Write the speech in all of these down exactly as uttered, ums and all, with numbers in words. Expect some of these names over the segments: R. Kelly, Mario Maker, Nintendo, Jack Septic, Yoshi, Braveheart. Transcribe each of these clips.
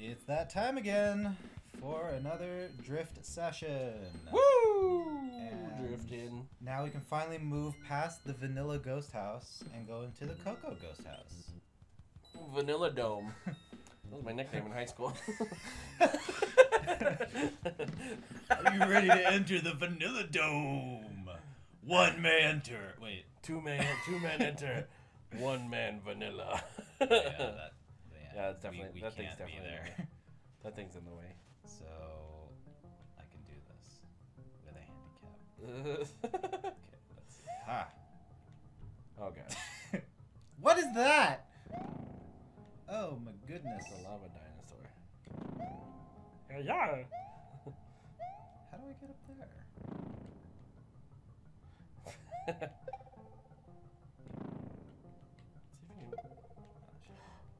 It's that time again for another drift session. Woo! And drifting. Now we can finally move past the vanilla ghost house and go into the cocoa ghost house. Vanilla Dome. That was my nickname in high school. Are you ready to enter the Vanilla Dome? One may enter. Wait. Two men. Two men enter. One man vanilla. yeah, that, yeah, yeah, it's definitely we, we that thing's definitely there. there. That thing's in the way. So I can do this with a handicap. Okay, let's see. Ah. Oh god. What is that? Oh my goodness. It's a lava dinosaur. Hey, yeah. How do I get up there?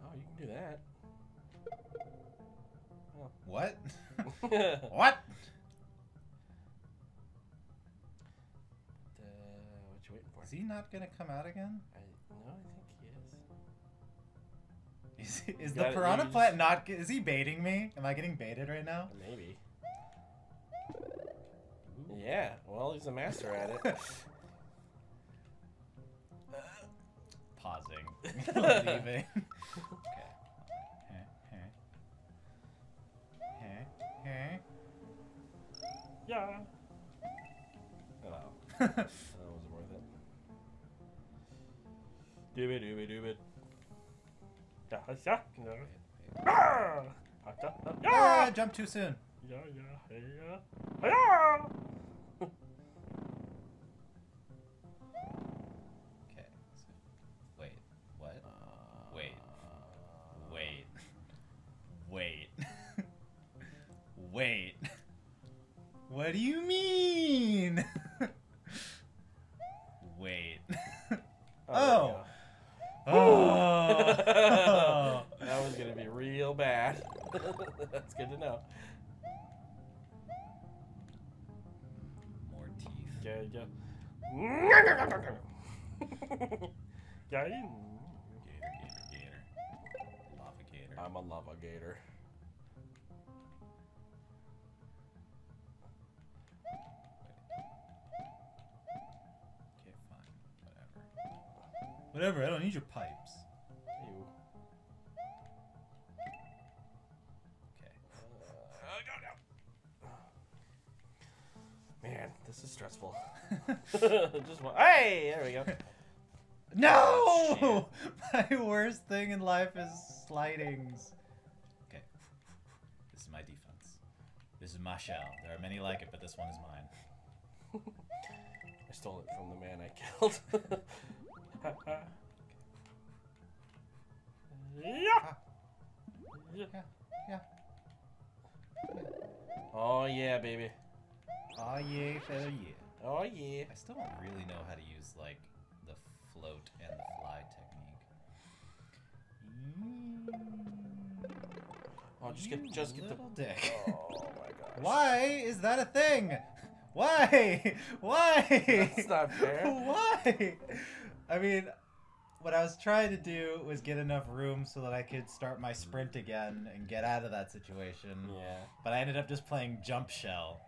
Oh, you can do that. Oh. What? What? Uh, what you waiting for? Is he not gonna come out again? I, no, I think he is. Is, he, is the piranha it, plant just... not? Is he baiting me? Am I getting baited right now? Maybe. Ooh. Yeah. Well, he's a master at it. Pausing. Leaving. Okay. Hey, hey. Hey, hey. Yeah. Oh. That wasn't worth it. Do it, do it, do it. Yeah, yeah. Yeah. Ah! Yeah! I jumped too soon. Yeah, yeah, yeah. Yeah! Wait, wait, wait, wait, what do you mean? Wait. Oh. Oh. Oh. That was going to be real bad. That's good to know. More teeth. Yeah, yeah. Yeah. I'm a lava gator. Okay, fine. Whatever. Whatever, I don't need your pipes. Ew. Okay. Uh, go now. Man, this is stressful. Just one. Hey, there we go. No! My worst thing in life is slidings. Okay. This is my defense. This is my shell. There are many like it, but this one is mine. I stole it from the man I killed. Yeah. Yeah. Yeah. Oh yeah, baby. Oh yeah, oh yeah. Oh yeah. I still don't really know how to use like the float and the fly technique. Oh, just get, just get the dick. Oh my gosh. Why is that a thing? Why? Why? That's not fair. Why? I mean, what I was trying to do was get enough room so that I could start my sprint again and get out of that situation. Yeah. But I ended up just playing jump shell.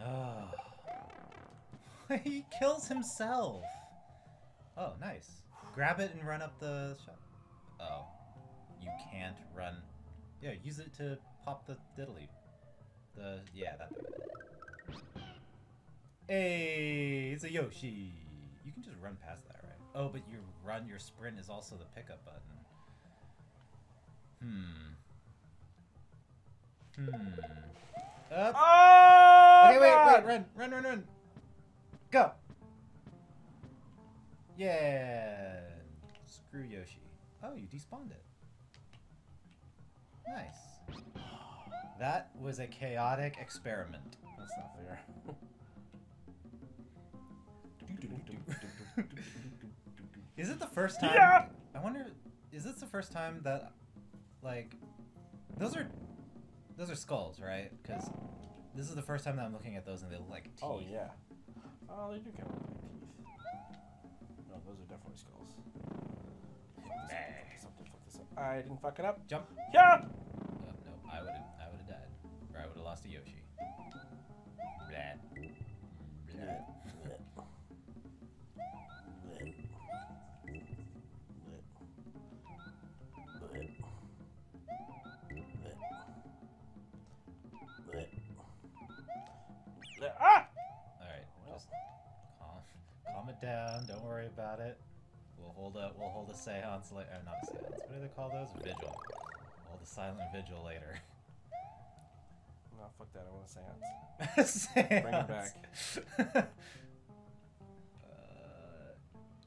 Ah. Oh. He kills himself. Oh, nice. Grab it and run up the shop. Oh. You can't run. Yeah, use it to pop the diddly. The, yeah, that thing. Hey, it's a Yoshi. You can just run past that, right? Oh, but your run, your sprint is also the pickup button. Hmm. Hmm. Up. Oh, okay, wait, God. wait, run, run, run, run. Go! Yeah! Screw Yoshi. Oh, you despawned it. Nice. That was a chaotic experiment. That's not fair. Is it the first time? Yeah! I wonder, is this the first time that, like, those are, those are skulls, right? Because this is the first time that I'm looking at those and they look like teeth. Oh, yeah. Oh, they do kind of look like teeth. No, those are definitely skulls. Fuck this up, fuck this up, fuck this up. I didn't fuck it up. Jump. Yeah. Oh, no, I would have. I would have died, or I would have lost to Yoshi. Blah. Blah. Ah! Alright, just calm, calm it down, don't worry about it. We'll hold a, we'll hold a seance later, not a seance, what do they call those? Vigil. We'll hold a silent vigil later. No, fuck that, I want a seance. Seance! Bring it back. uh,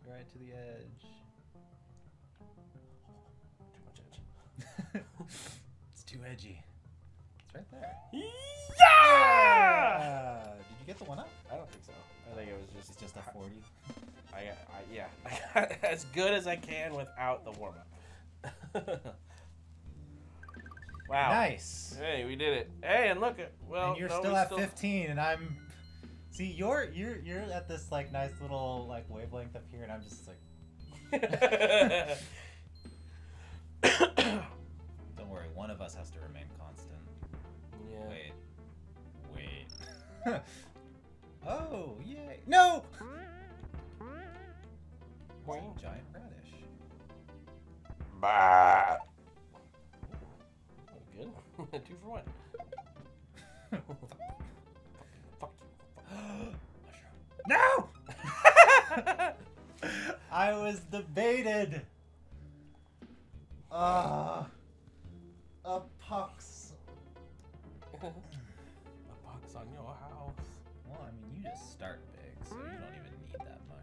right to the edge. Too much edge. It's too edgy. It's right there. Yeah! Uh, did you get the one up? I don't think so. I think it was just... It's just a forty? I, I, yeah. I got as good as I can without the warm-up. Wow. Nice. Hey, we did it. Hey, and look at... Well, and you're no, still at still... fifteen, and I'm... See, you're, you're, you're at this, like, nice little, like, wavelength up here, and I'm just like... Don't worry, one of us has to remain constant. Yeah. Wait. Wait. Oh, yay. No! Boing. Giant radish. Bah! Ooh. Oh, good. Two for one. Fuck you. Mushroom. No! I was debated. Ah. Uh, a pox. A box on your house. Well, I mean, you just start big, so you don't even need that much.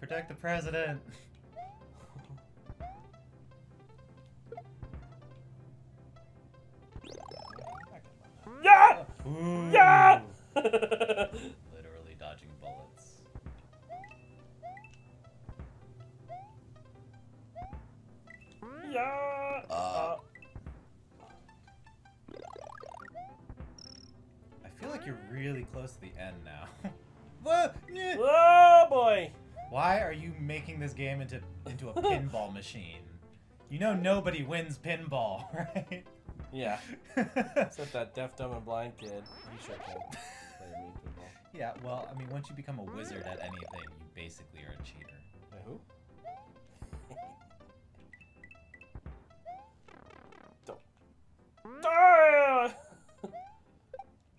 Protect the president. Yeah! Ooh. Yeah! Literally dodging bullets. Yeah. Uh, uh. I feel like you're really close to the end now. Whoa! Oh boy! Why are you making this game into into a pinball machine? You know nobody wins pinball, right? Yeah. Except that deaf, dumb, and blind kid. He sure can't play a mean pinball. Yeah. Well, I mean, once you become a wizard at anything, you basically are a cheater. By who?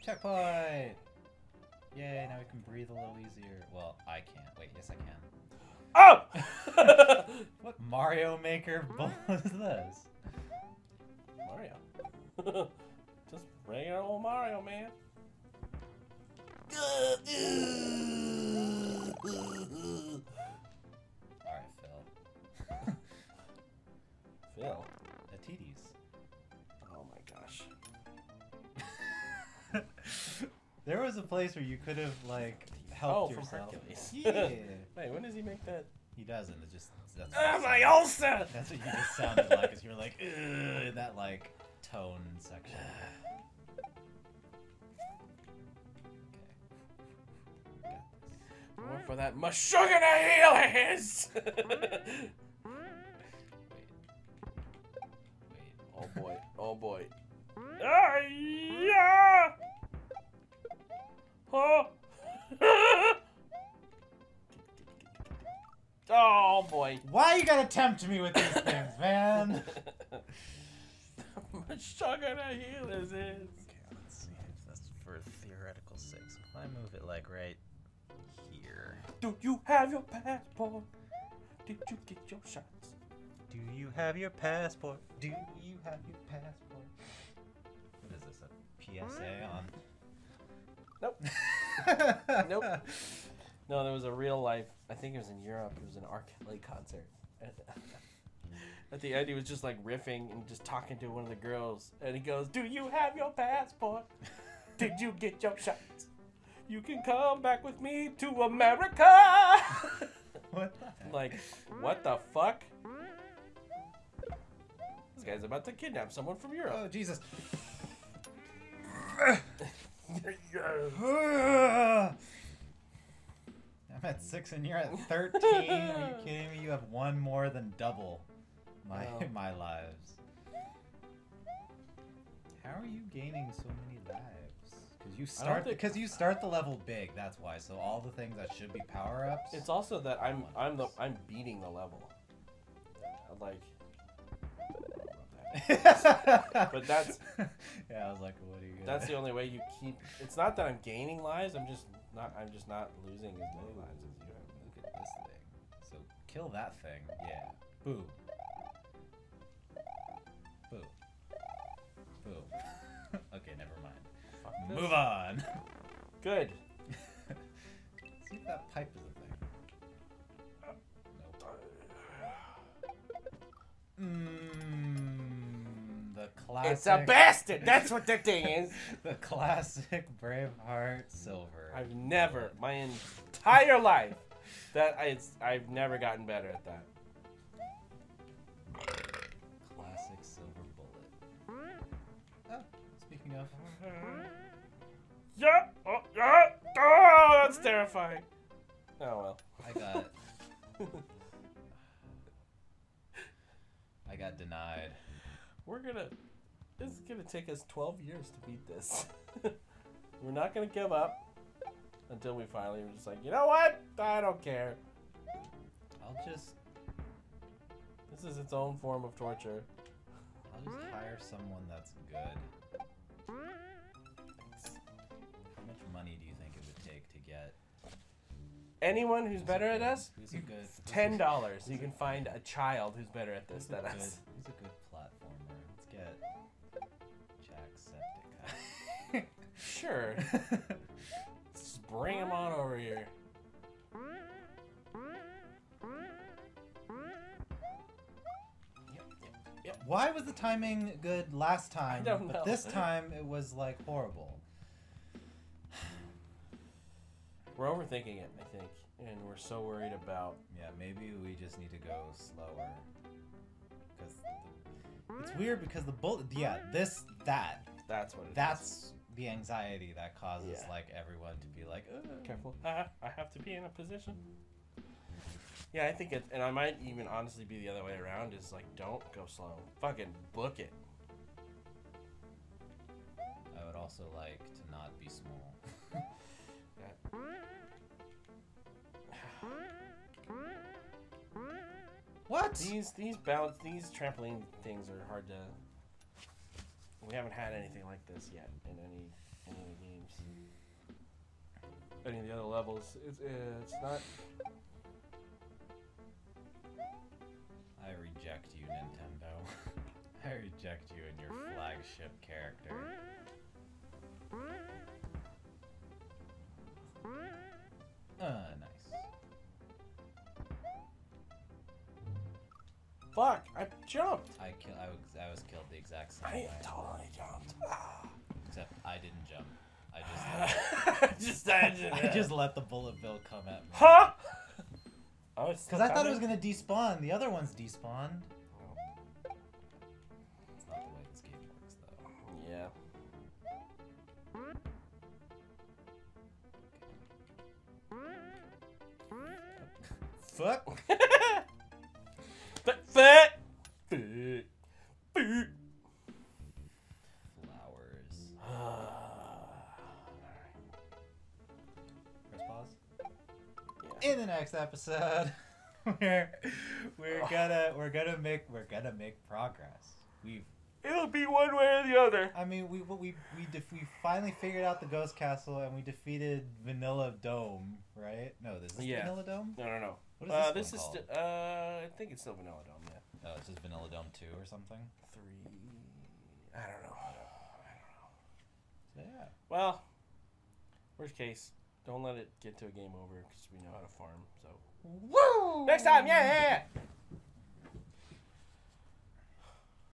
Checkpoint! Yay, now we can breathe a little easier. Well, I can't. Wait, yes I can. Oh! What Mario Maker bull is this? Mario. Just regular old Mario, man. Alright, Phil. Phil? The titties. Oh my gosh. There was a place where you could have, like, helped oh, yourself. From Hercules. Yeah. Wait, when does he make that? He doesn't. It just. That's oh, my sounded. Ulcer! That's what you just sounded like, because you were like, ugh, in that, like, tone section. Okay. More for that mushroom to heal his! Wait. Wait. Oh boy. Oh boy. Ah, yeah! Oh. Oh boy. Why you gotta tempt me with these things, man? How much sugar to heal is it? Okay, let's see. That's for theoretical six. If I move it like right here. Do you have your passport? Did you get your shots? Do you have your passport? Do you have your passport? What is this? A P S A on. Nope. Nope. No, there was a real life. I think it was in Europe. It was an R. Kelly concert. At the end, he was just like riffing and just talking to one of the girls, and he goes, "Do you have your passport? Did you get your shots? You can come back with me to America." What? The heck? Like, what the fuck? This guy's about to kidnap someone from Europe. Oh Jesus. I'm at six and you're at thirteen. Are you kidding me? You have one more than double my oh. my lives. How are you gaining so many lives? Because you start because you start the level big. That's why. So all the things that should be power ups. It's also that I'm I'm the I'm beating the level. Like. But that's yeah. I was like, what are you? Gonna... That's the only way you keep. It's not that I'm gaining lives. I'm just not. I'm just not losing as many lives as you have. Look at this thing. So kill that thing. Yeah. Boo. Boo. Boo. Okay, never mind. Fuck this. Move on. Good. See if that pipe is a thing. Nope. Mmm. Classic. It's a bastard! That's what the thing is! The classic Braveheart silver. I've never, my entire life, that I, it's, I've never gotten better at that. Classic silver bullet. Oh, speaking of. Yeah! Oh, yeah! Oh, that's terrifying! Oh well. I got it. I got denied. We're gonna, this is gonna take us twelve years to beat this. We're not gonna give up until we finally are just like, you know what? I don't care. I'll just, this is its own form of torture. I'll just hire someone that's good. How much money do you think it would take to get? Anyone who's, who's better at us, who's good, ten dollars. You can find a child who's better at this than us. Who's a good platformer? Let's get Jack Septic. Sure. Just bring him on over here. Yep, yep, yep. Why was the timing good last time? I don't know. But this time it was like horrible. We're overthinking it, I think, and we're so worried about... Yeah, maybe we just need to go slower. Because the... It's weird because the bullet... Yeah, this, that. That's what it that's is. That's the anxiety that causes, yeah. like, everyone to be like, ugh. Careful. Uh, I have to be in a position. Yeah, I think it... And I might even honestly be the other way around, is like, don't go slow. Fucking book it. I would also like to not be small. What? These these bounce these trampoline things are hard to. We haven't had anything like this yet in any any of the games, any of the other levels. It's it's not. I reject you, Nintendo. I reject you and your flagship character. Uh, nice. Fuck! I jumped. I kill. I was. I was killed the exact same I way. I totally jumped. Except I didn't jump. I just. Uh, I just. I just, I just let the bullet bill come at me. Huh? I was. Because I thought it was gonna despawn. The other one's despawned. Oh. That's not the way this game works, though. Yeah. Fuck. Foot, foot, foot, foot. Flowers. Press pause. Yeah. In the next episode, we're we're oh. gonna we're gonna make we're gonna make progress. We've it'll be one way or the other. I mean, we we we def we finally figured out the Ghost Castle and we defeated Vanilla Dome, right? No, this is yeah. Vanilla Dome. No, no, no. What is uh, this, this is st uh, I think it's still Vanilla Dome. Yeah. Oh, this is Vanilla Dome two or something. Three. I don't know. I don't know. So, yeah. Well, worst case, don't let it get to a game over because we know how to farm. So. Woo! Next time, yeah, yeah. yeah.